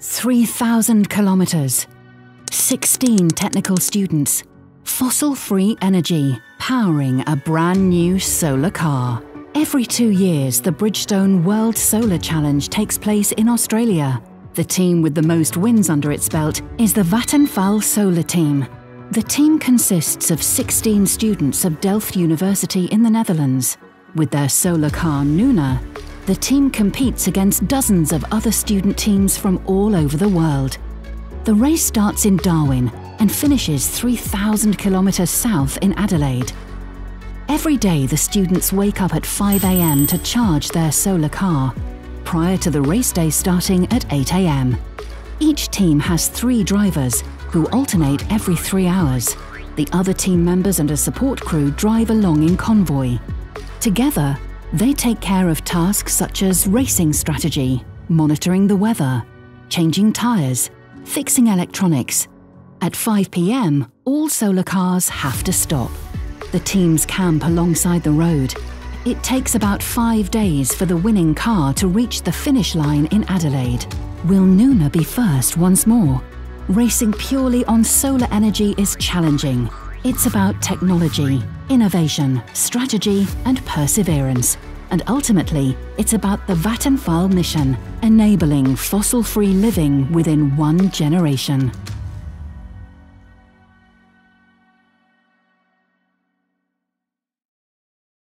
3,000 kilometres, 16 technical students, fossil-free energy, powering a brand new solar car. Every 2 years, the Bridgestone World Solar Challenge takes place in Australia. The team with the most wins under its belt is the Vattenfall Solar Team. The team consists of 16 students of Delft University in the Netherlands. With their solar car Nuna, the team competes against dozens of other student teams from all over the world. The race starts in Darwin and finishes 3,000 kilometres south in Adelaide. Every day the students wake up at 5 a.m. to charge their solar car, prior to the race day starting at 8 a.m. Each team has 3 drivers who alternate every 3 hours. The other team members and a support crew drive along in convoy. Together, they take care of tasks such as racing strategy, monitoring the weather, changing tyres, fixing electronics. At 5 p.m, all solar cars have to stop. The teams camp alongside the road. It takes about 5 days for the winning car to reach the finish line in Adelaide. Will Nuna be first once more? Racing purely on solar energy is challenging. It's about technology, innovation, strategy and perseverance. And ultimately, it's about the Vattenfall mission, enabling fossil-free living within 1 generation.